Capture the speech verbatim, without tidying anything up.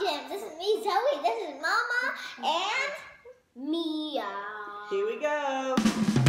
Jam. This is me, Zoe. This is Mama and Mia. Here we go.